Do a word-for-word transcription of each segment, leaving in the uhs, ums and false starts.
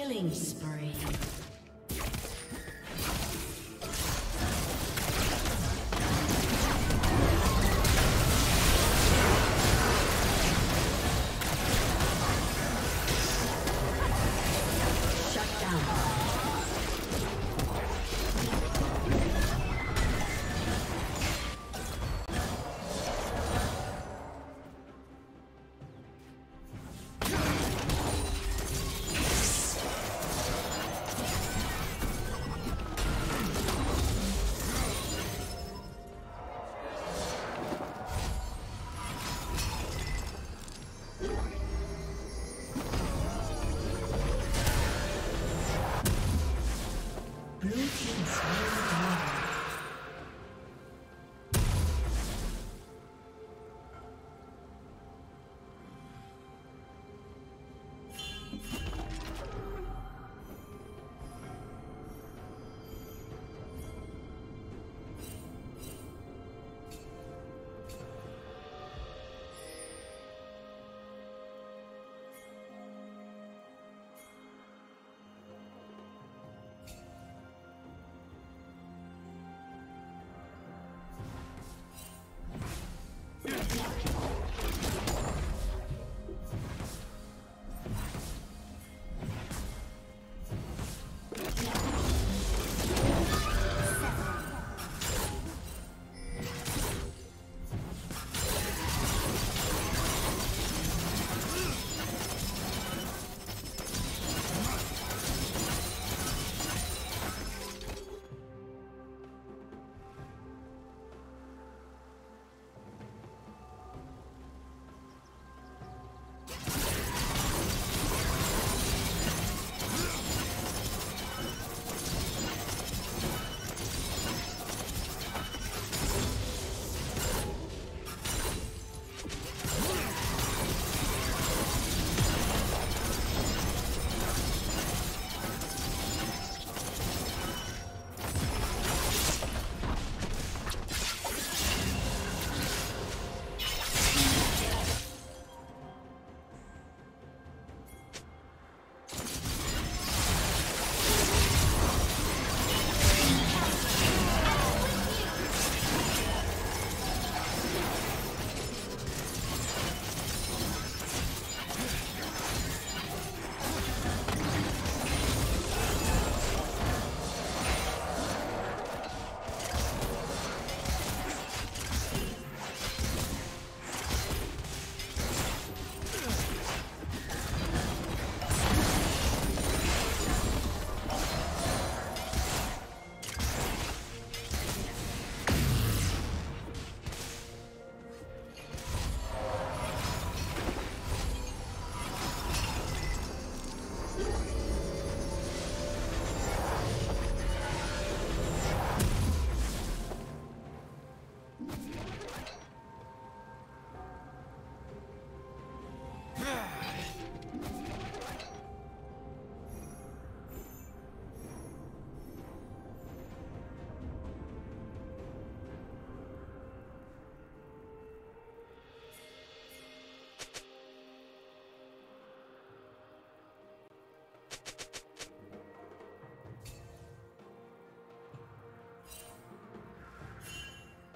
Killing spree.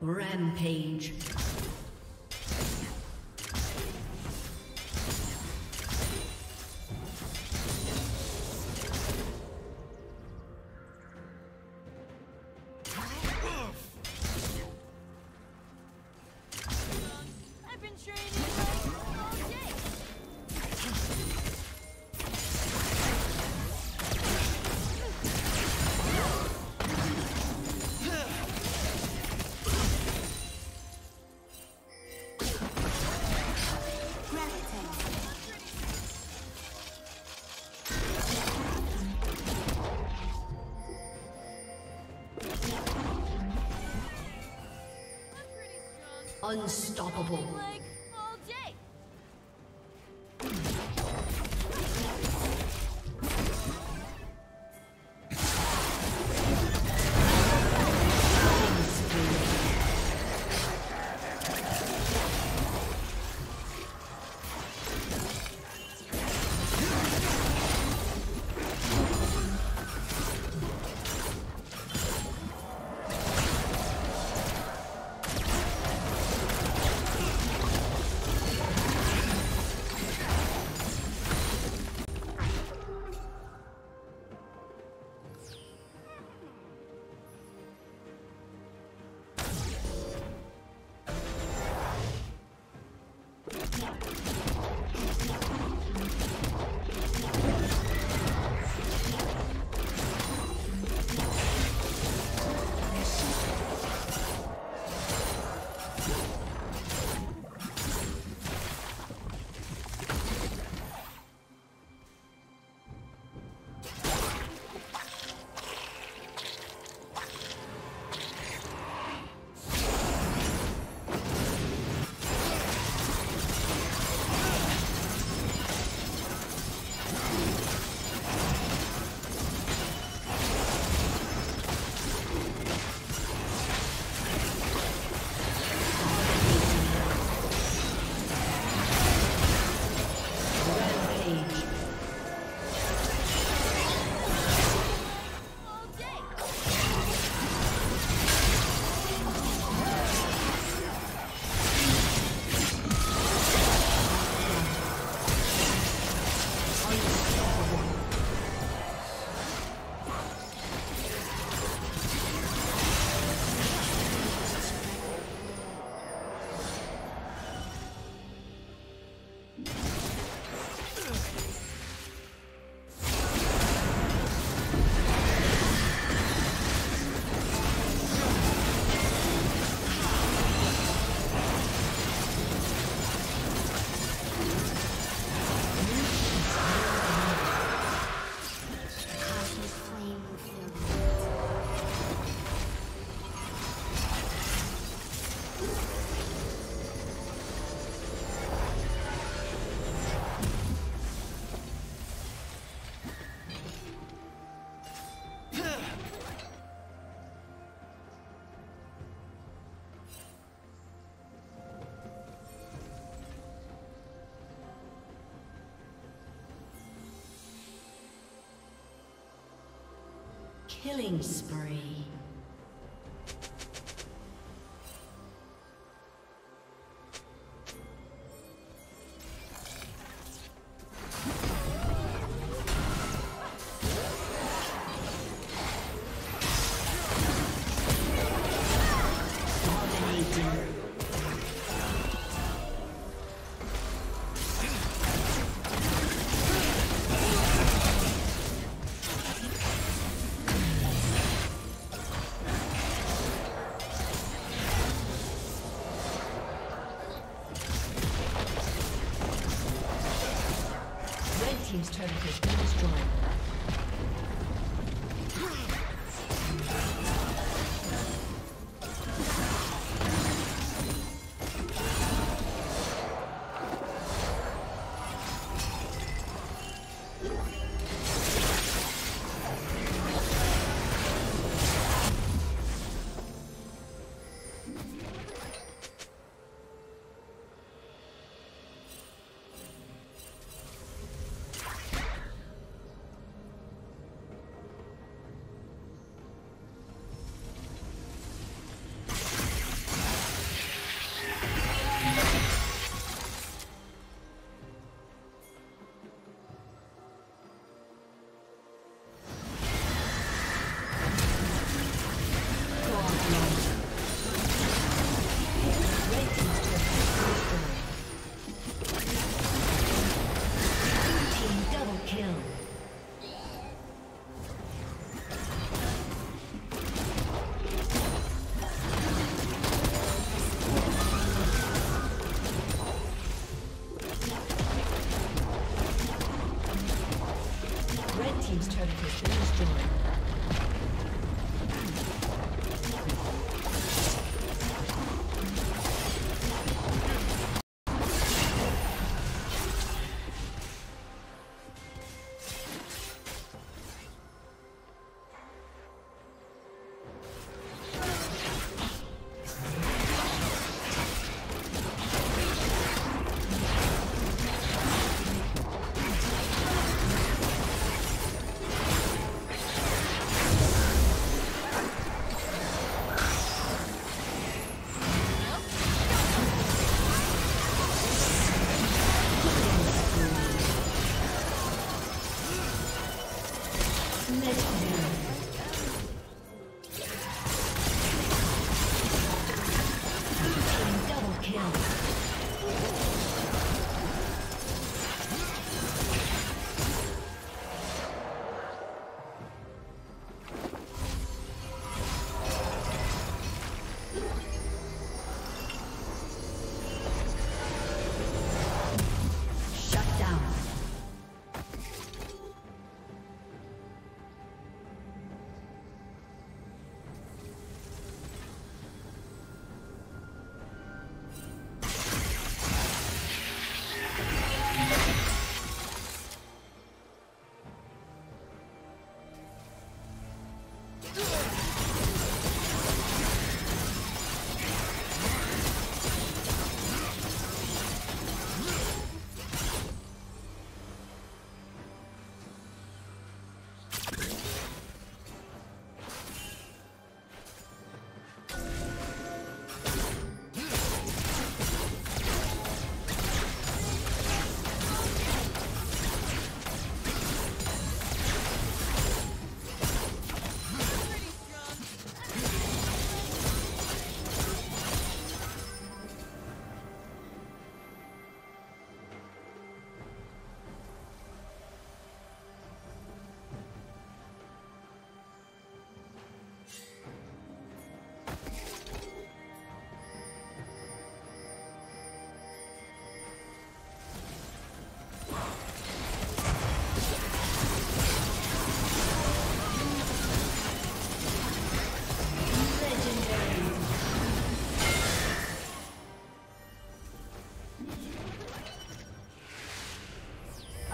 Rampage. Unstoppable. Like all day. Killing spree. Team's turret has been destroyed.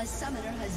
A summoner has